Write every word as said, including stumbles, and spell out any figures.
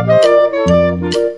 Thank you.